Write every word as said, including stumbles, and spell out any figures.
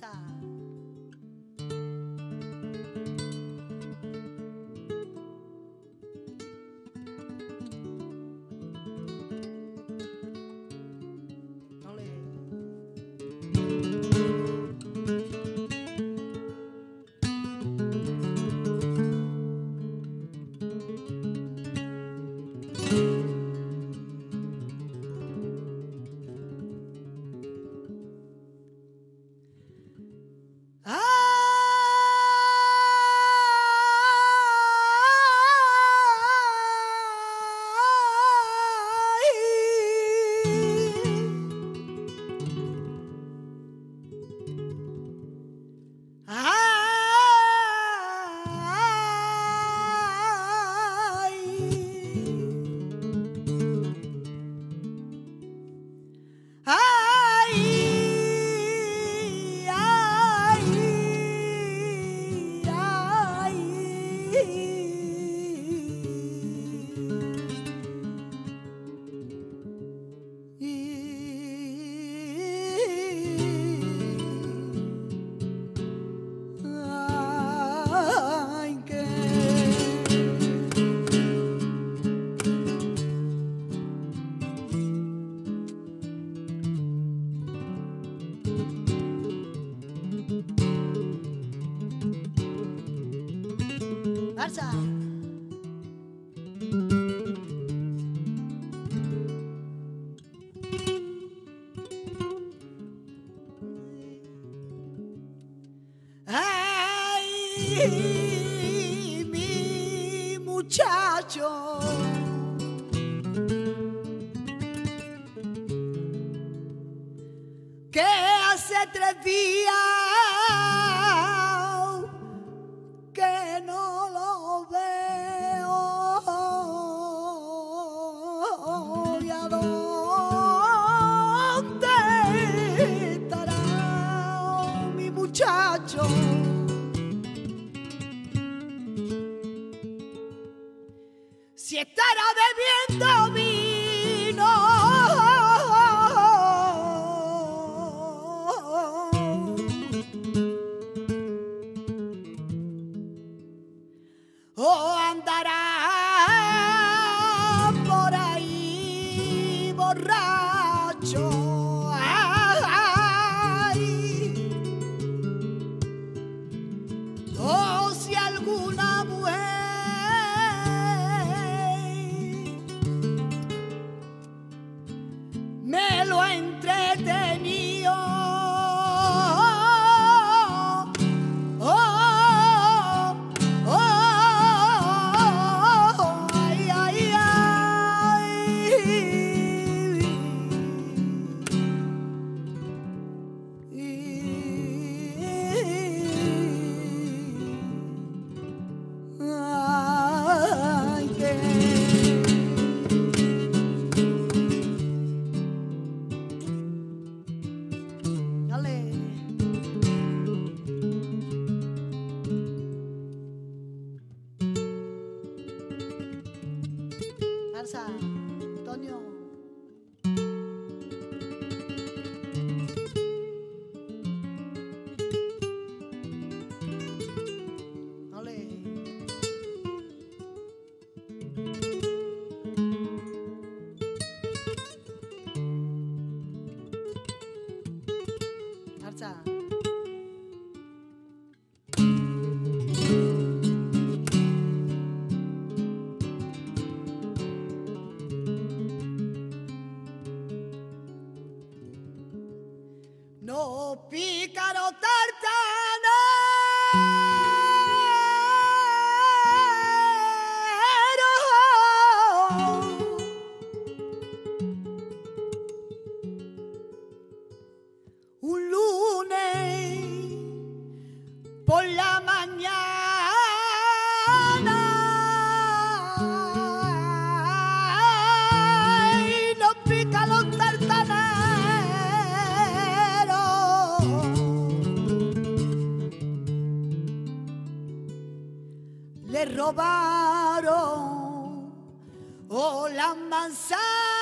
danza. Ay, mi muchacho, que hace tres días que no lo veo, ¿y a dónde estará mi muchacho? Si estará bebiendo vino, o andará por ahí borracho. Ay, o si alguna mujer Antonio. Ole. Arza. No, pícaro tartana, un lunes por la mañana, ay, no, pícaro tartana. Le robaron, oh, la manzana.